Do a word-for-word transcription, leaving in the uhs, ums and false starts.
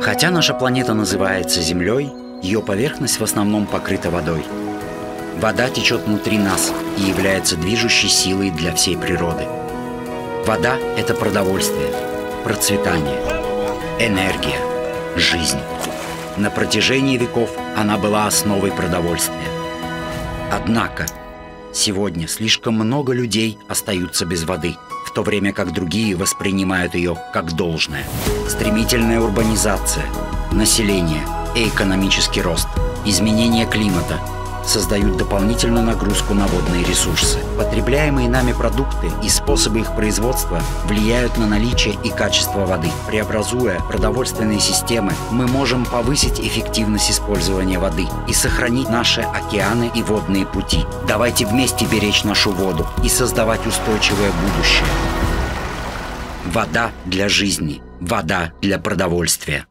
Хотя наша планета называется Землей, ее поверхность в основном покрыта водой. Вода течет внутри нас и является движущей силой для всей природы. Вода – это продовольствие, процветание, энергия, жизнь. На протяжении веков она была основой продовольствия. Однако сегодня слишком много людей остаются без воды, в то время как другие воспринимают ее как должное. Стремительная урбанизация, население и экономический рост, изменение климата создают дополнительную нагрузку на водные ресурсы. Потребляемые нами продукты и способы их производства влияют на наличие и качество воды. Преобразуя продовольственные системы, мы можем повысить эффективность использования воды и сохранить наши океаны и водные пути. Давайте вместе беречь нашу воду и создавать устойчивое будущее. Вода для жизни. Вода для продовольствия.